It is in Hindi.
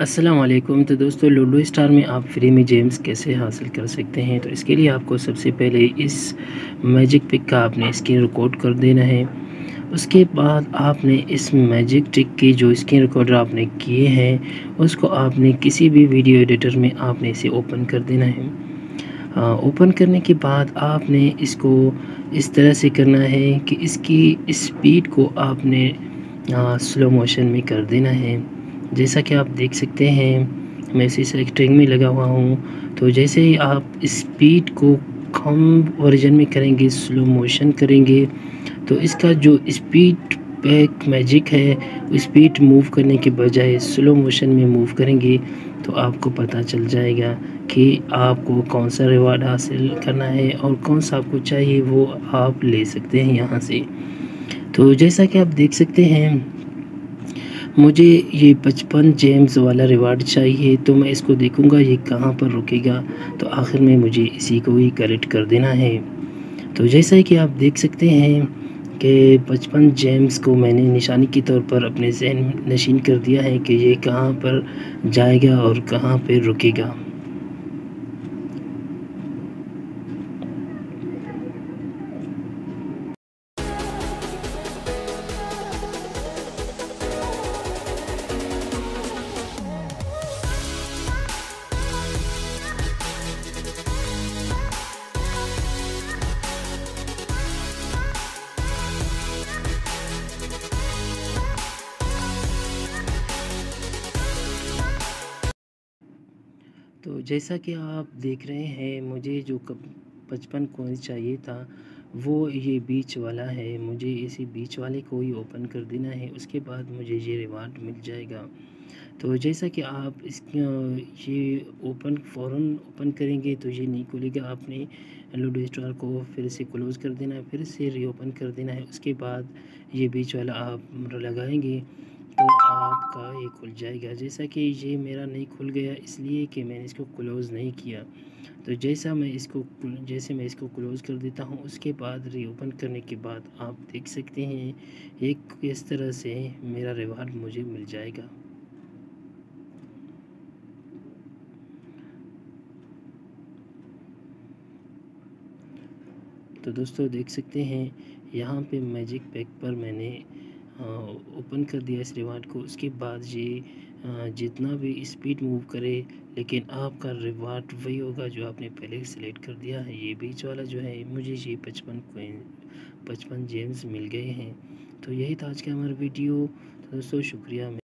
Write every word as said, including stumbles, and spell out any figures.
अस्सलाम वालेकुम। तो दोस्तों, लूडो स्टार में आप फ्री में गेम्स कैसे हासिल कर सकते हैं, तो इसके लिए आपको सबसे पहले इस मैजिक पिक का आपने स्क्रीन रिकॉर्ड कर देना है। उसके बाद आपने इस मैजिक ट्रिक की जो स्क्रीन रिकॉर्डर आपने किए हैं उसको आपने किसी भी वीडियो एडिटर में आपने इसे ओपन कर देना है। ओपन करने के बाद आपने इसको इस तरह से करना है कि इसकी स्पीड को आपने आ, स्लो मोशन में कर देना है। जैसा कि आप देख सकते हैं मैं इसी सेलेक्टिंग में लगा हुआ हूँ। तो जैसे ही आप स्पीड को कम वर्जन में करेंगे, स्लो मोशन करेंगे, तो इसका जो स्पीड पैक मैजिक है स्पीड मूव करने के बजाय स्लो मोशन में मूव करेंगे तो आपको पता चल जाएगा कि आपको कौन सा रिवार्ड हासिल करना है और कौन सा आपको चाहिए वो आप ले सकते हैं यहाँ से। तो जैसा कि आप देख सकते हैं मुझे ये पचपन जेम्स वाला रिवार्ड चाहिए, तो मैं इसको देखूंगा ये कहाँ पर रुकेगा, तो आखिर में मुझे इसी को ही कलेक्ट कर देना है। तो जैसा कि आप देख सकते हैं कि पचपन जेम्स को मैंने निशानी के तौर पर अपने जहन नशीन कर दिया है कि ये कहाँ पर जाएगा और कहाँ पर रुकेगा। तो जैसा कि आप देख रहे हैं मुझे जो पचपन कॉइन्स चाहिए था वो ये बीच वाला है, मुझे इसी बीच वाले को ही ओपन कर देना है। उसके बाद मुझे ये रिवार्ड मिल जाएगा। तो जैसा कि आप इस ये ओपन फ़ौरन ओपन करेंगे तो ये नहीं खुलेगा, आपने लूडो स्टार को फिर से क्लोज़ कर देना है, फिर से रीओपन कर देना है। उसके बाद ये बीच वाला आप लगाएंगे तो आपका ये खुल जाएगा। जैसा कि ये मेरा नहीं खुल गया इसलिए कि मैंने इसको क्लोज़ नहीं किया। तो जैसा मैं इसको जैसे मैं इसको क्लोज़ कर देता हूँ, उसके बाद रीओपन करने के बाद आप देख सकते हैं एक इस तरह से मेरा रिवार्ड मुझे मिल जाएगा। तो दोस्तों देख सकते हैं यहाँ पे मैजिक पैक पर मैंने ओपन कर दिया इस रिवार्ड को। उसके बाद ये जितना भी स्पीड मूव करे लेकिन आपका रिवार्ड वही होगा जो आपने पहले सेलेक्ट कर दिया है। ये बीच वाला जो है मुझे ये पचपन कॉइन पचपन जेम्स मिल गए हैं। तो यही था आज का हमारा वीडियो। तो दोस्तों शुक्रिया।